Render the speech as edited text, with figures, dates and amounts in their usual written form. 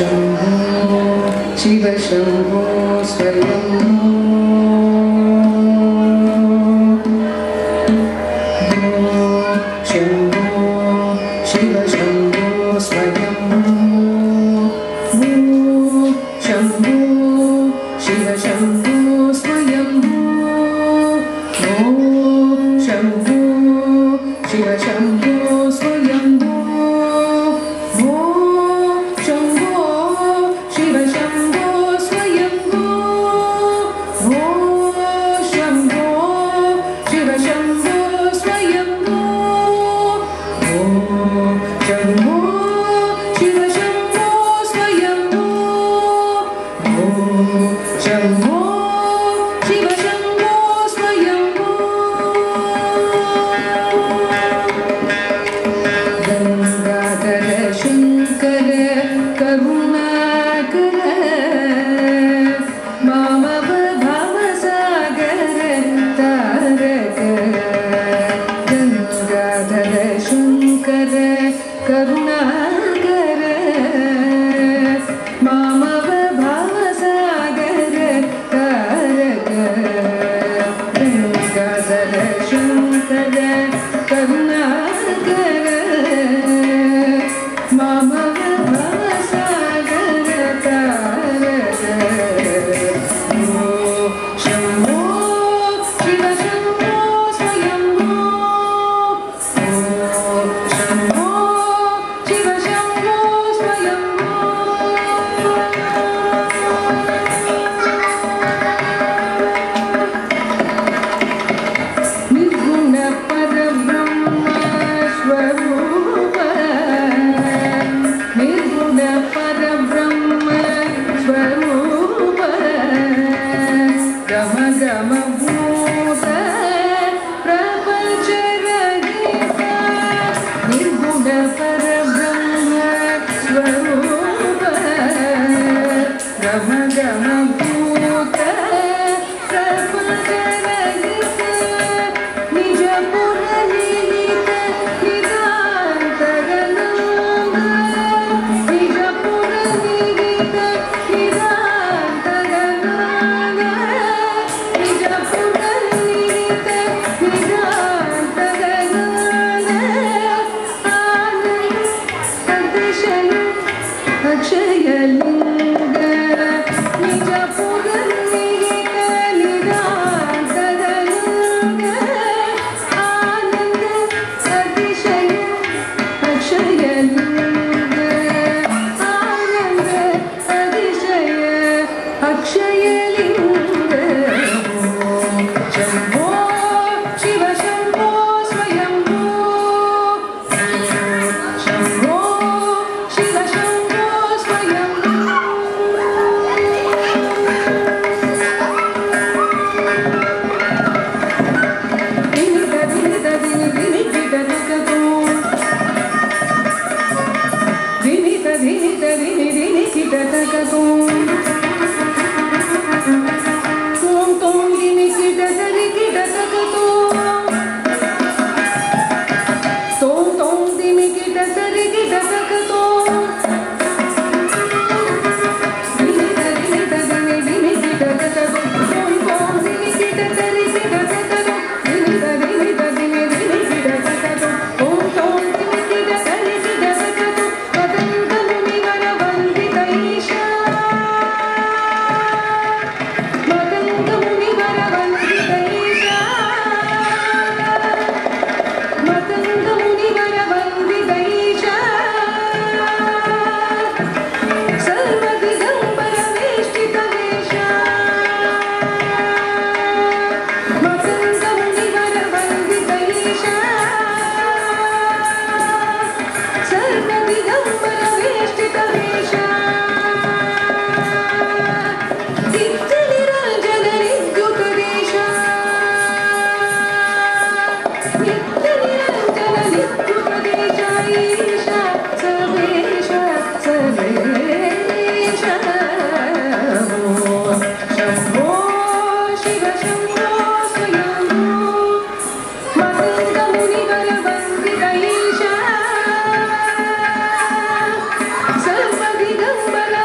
Shambo Shiva Shambo Shambo Shiva Shambo Shambo Shiva Shambo Shambo Shiva Shambo Shambo. Sambhadi Gambala